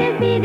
Jesucristo es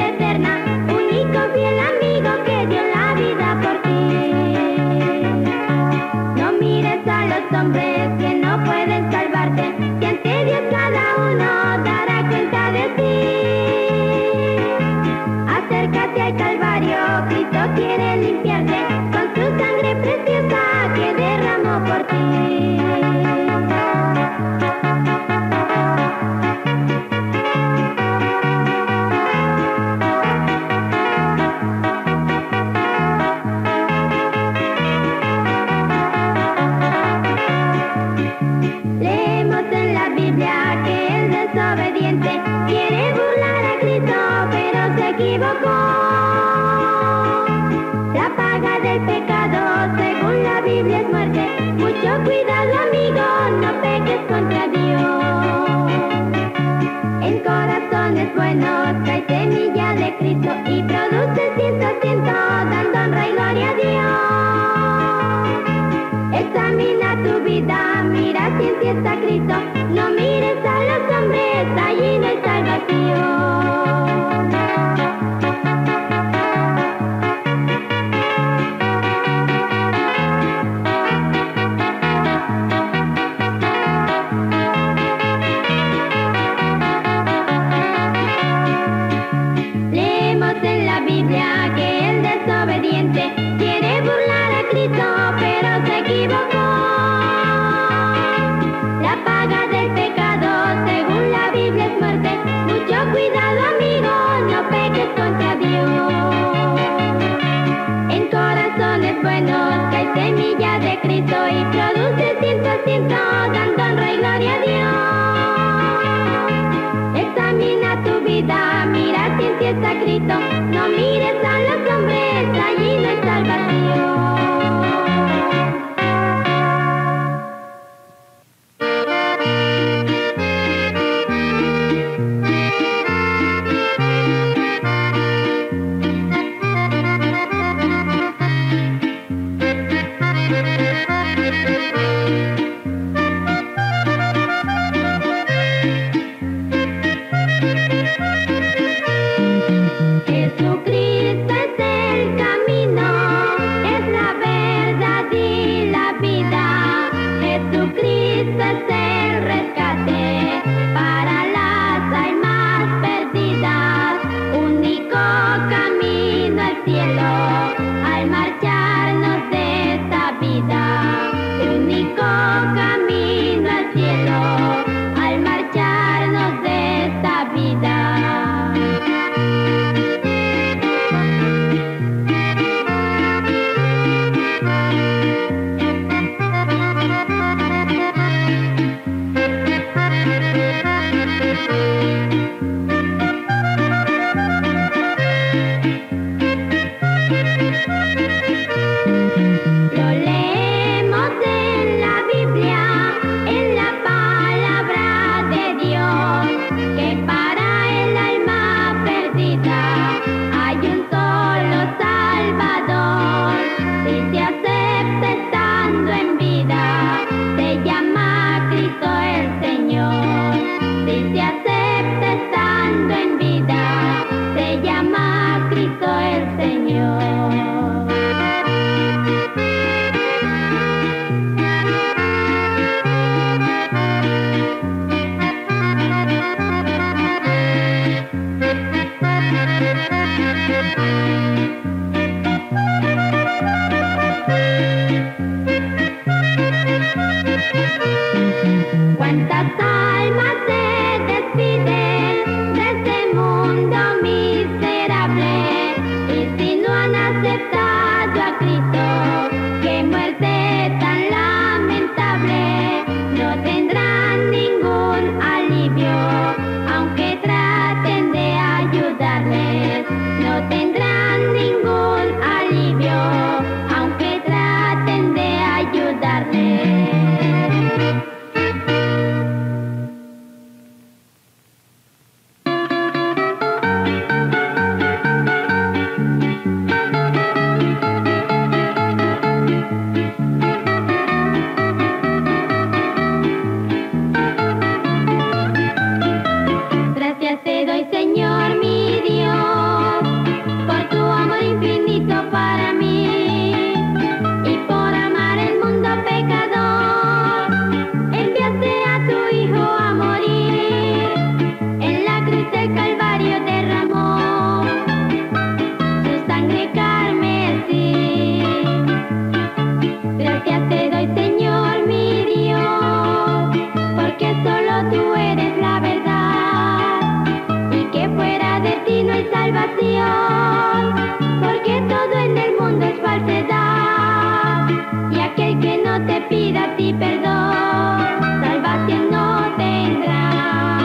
salvación, porque todo en el mundo es falsedad, y aquel que no te pida a ti perdón, salvación no tendrá.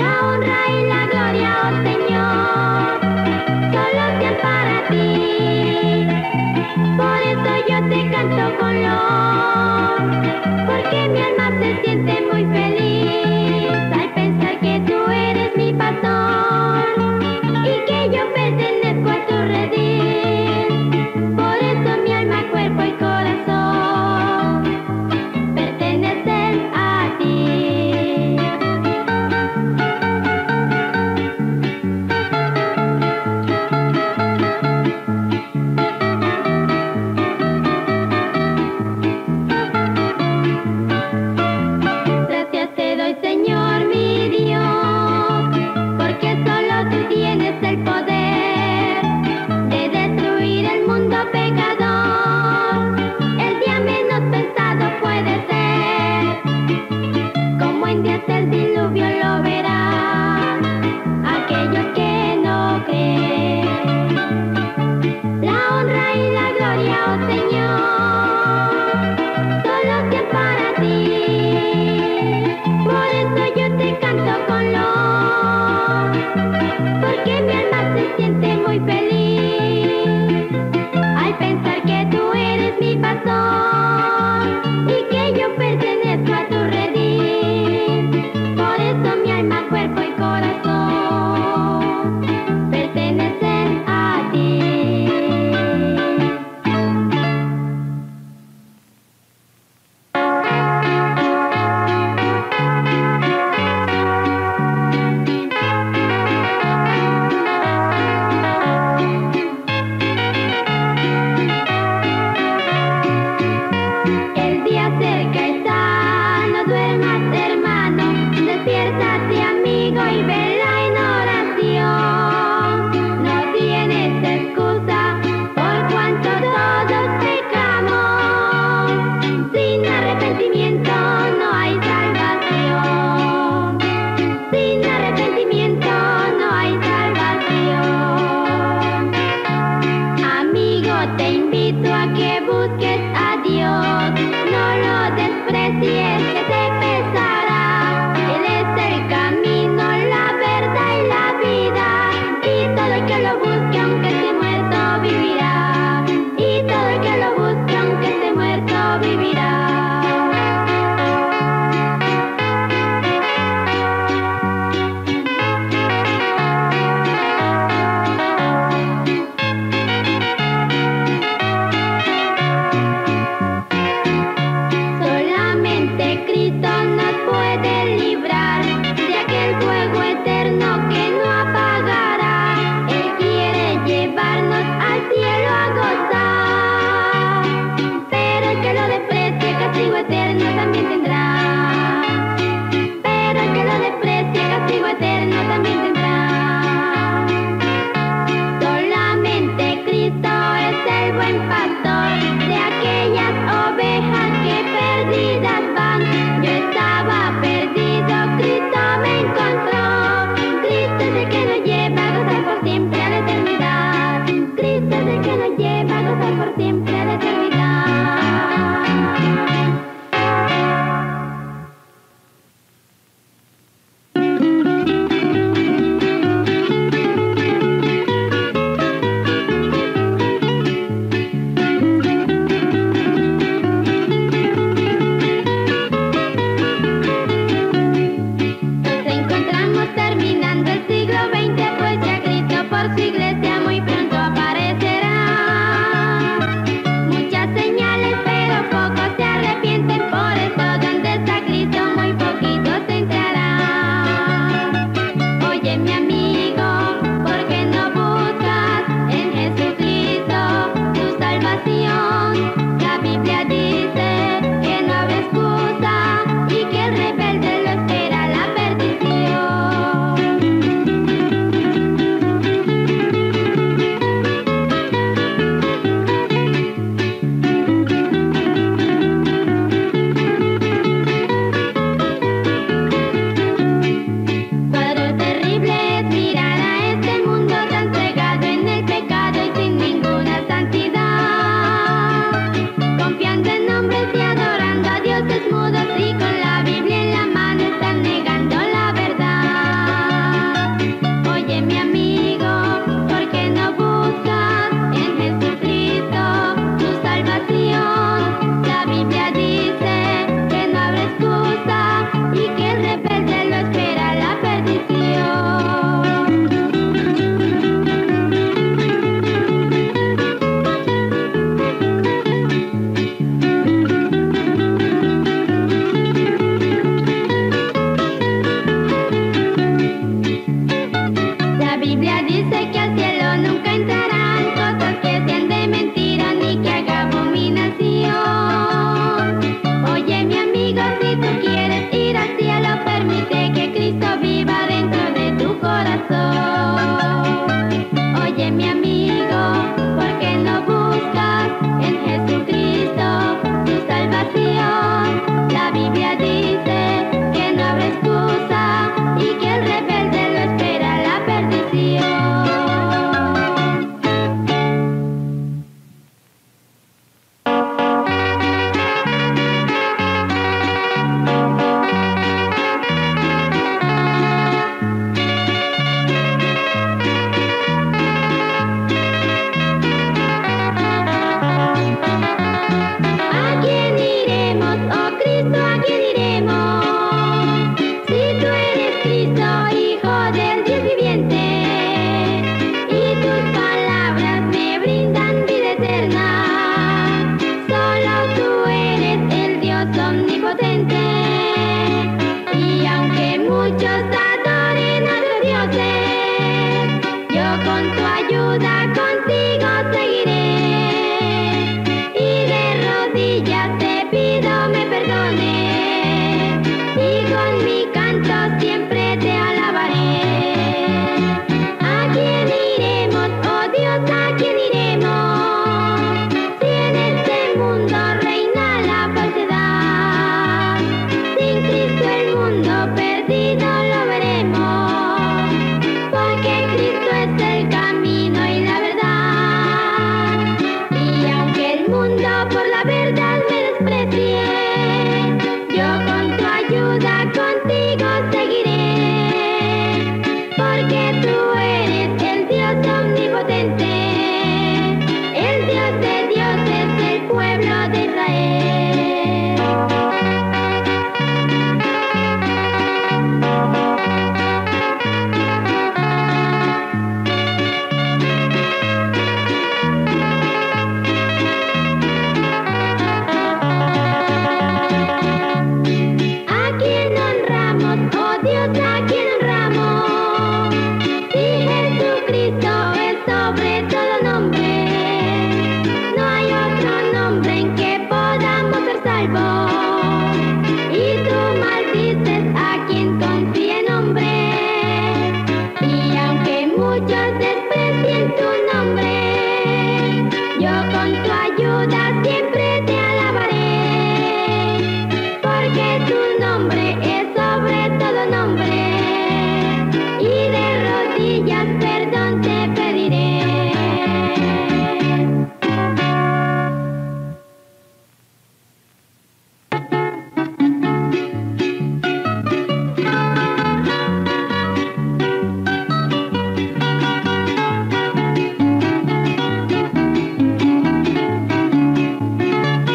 La honra y la gloria, oh Señor, solo sean para ti, por eso yo te canto con los, porque mi alma se siente muy feliz al pensar que tú eres mi pastor. Biblia dice que al cielo nunca entrarán cosas que sean de mentira ni que haga abominación. Oye, mi amigo, si tú quieres ir al cielo, permite que Cristo viva dentro de tu corazón. Oye, mi amigo, ¿por qué no buscas en Jesucristo tu salvación? La Biblia dice que no habrá excusa y que el rebelde lo espera la perdición. ¿A quién iremos, oh Cristo? ¿A quién iremos? Si tú eres Cristo, Hijo del Dios viviente, y tus palabras me brindan vida eterna. Solo tú eres el Dios omnipotente, y aunque muchos adoren a otros dioses, yo con tu ayuda contigo seguiré, y de rodillas te pido me perdones, y con mi canto siempre te alabaré. ¿A quién iremos, oh Dios, a quién iremos? Si en este mundo reina la falsedad, sin Cristo el mundo perdido lo veremos, porque Cristo es el camino y la verdad. Y aunque el mundo por la verdad me desprecie, yo con tu ayuda contigo seguiré, porque tú eres el Dios omnipotente, el Dios de dioses, el pueblo de Israel. ¿A quién honramos, oh Dios, a quién honramos? Si Jesucristo es sobre todo nombre, no hay otro nombre en que podamos ser salvos. Y tú maldices a quien confía en hombre, y aunque muchos desprecien tu nombre, yo con tu ayuda siempre te alabaré, porque tu nombre es sobre todo nombre, y de rodillas perdón te pediré.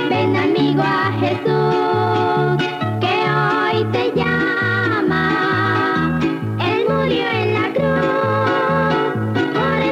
Ven, amigo, a Jesús, que hoy te llama. Él murió en la cruz por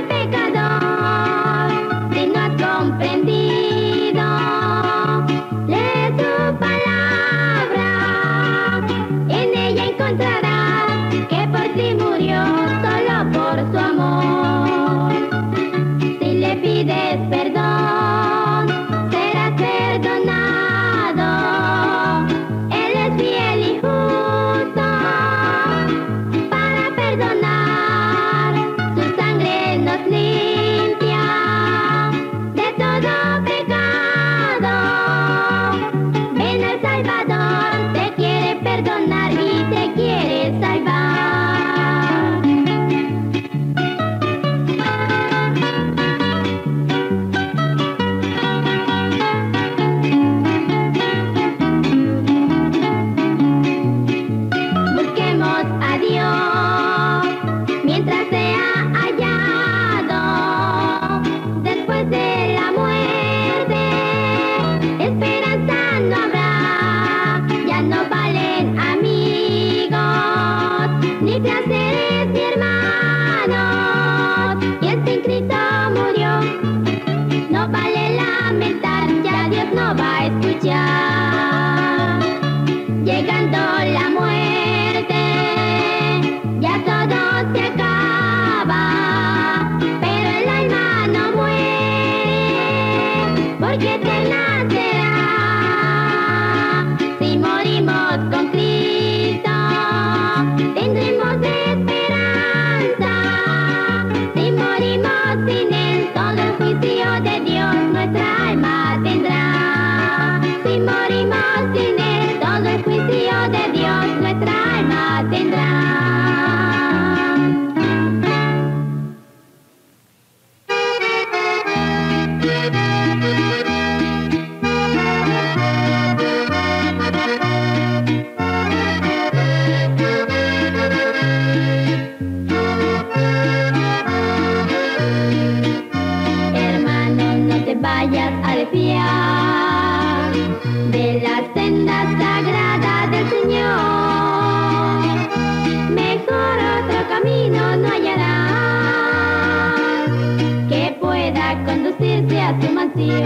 asirse a su mansión.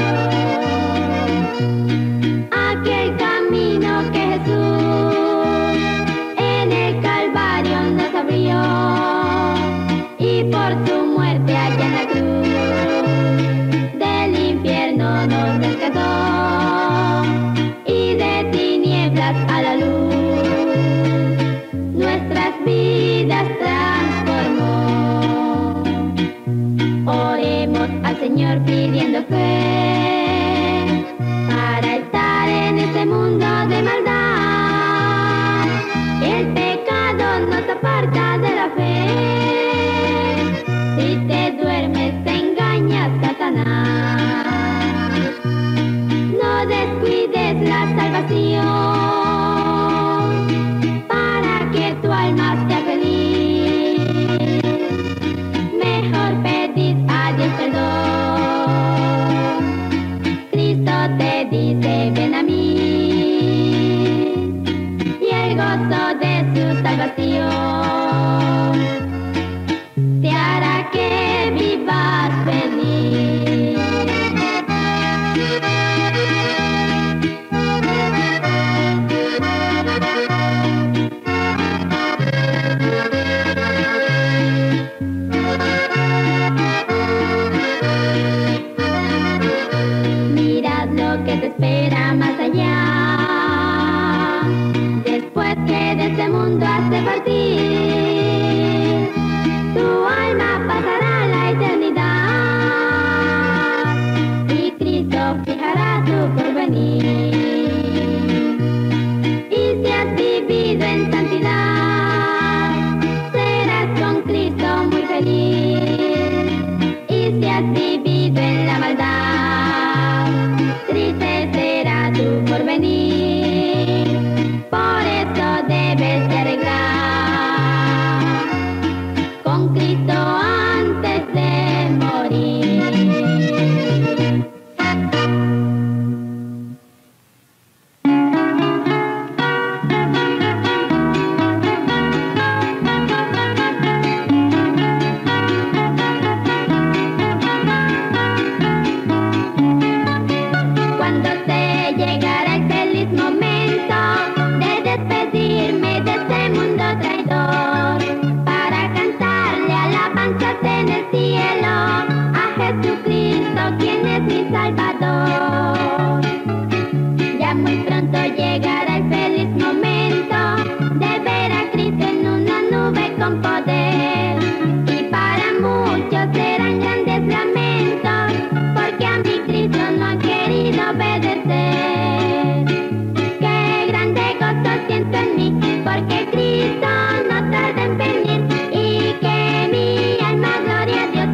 Aquel camino que Jesús en el Calvario nos abrió, y por su muerte allá en la cruz del infierno nos rescató, y de tinieblas a la luz nuestras vidas Señor, pidiendo fe para estar en este mundo de maldad. El pecado nos aparta de la fe. Si te duermes, te engañas, Satanás. No descuides la salvación para que tu alma sea feliz. Mejor pedid a Dios perdón. Te hará que vivas feliz. Mirad lo que te espera más allá, después que de este mundo has de partir. Y si has vivido en santidad, serás con Cristo muy feliz. Y si has vivido en la maldad, triste será tu porvenir. Por eso debes de arreglar con Cristo antes de morir. Porque Cristo no tarda en venir, y que mi alma gloria a Dios.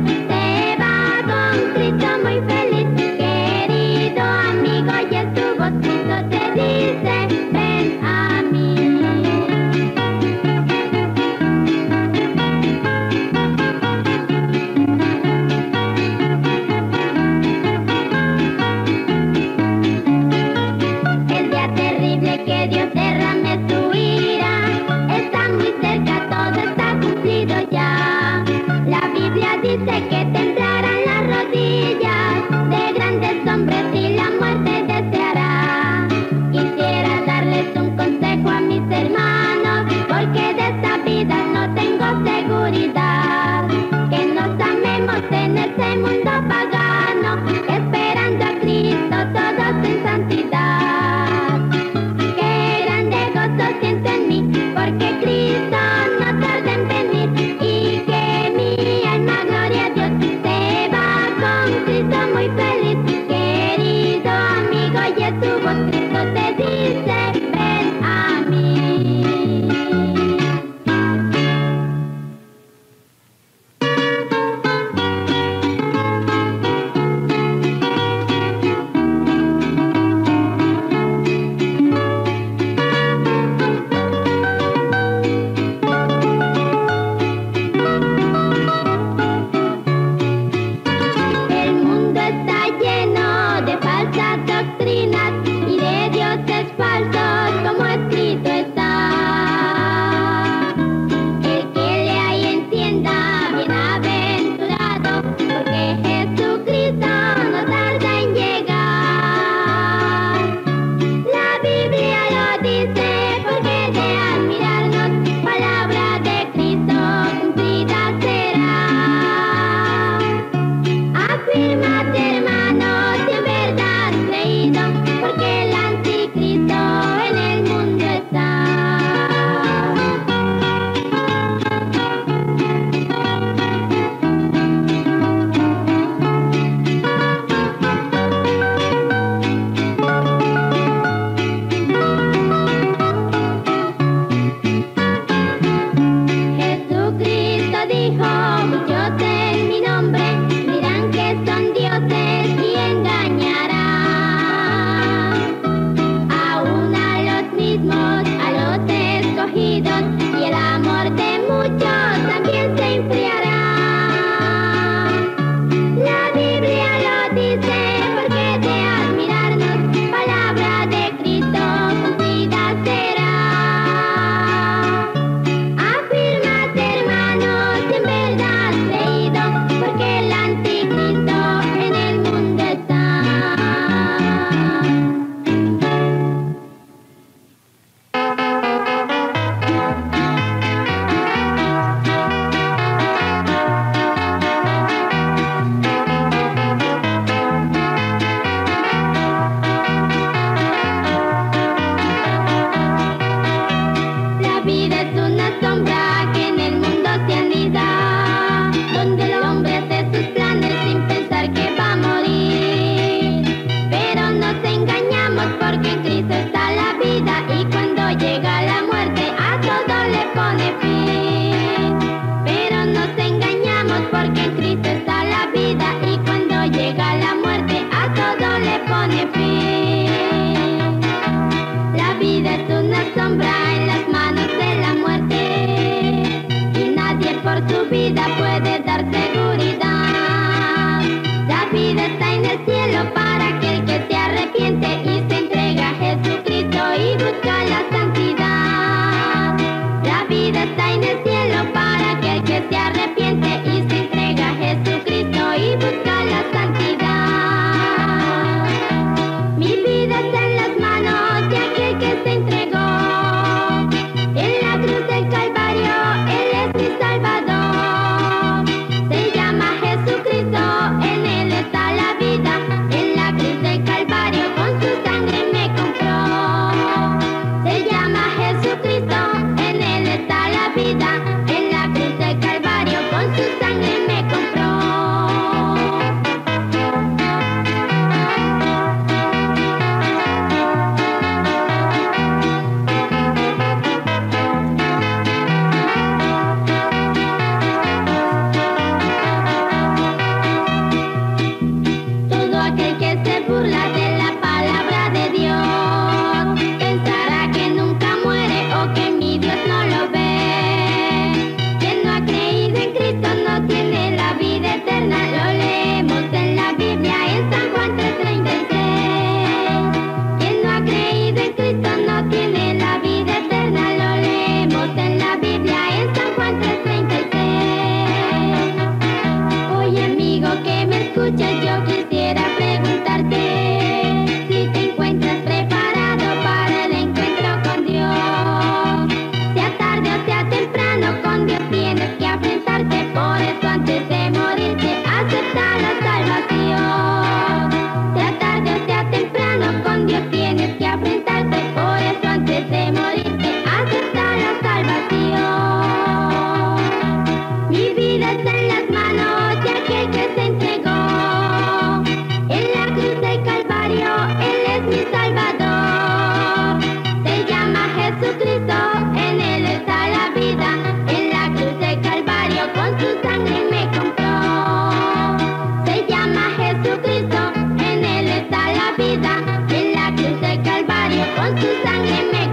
Con su sangre me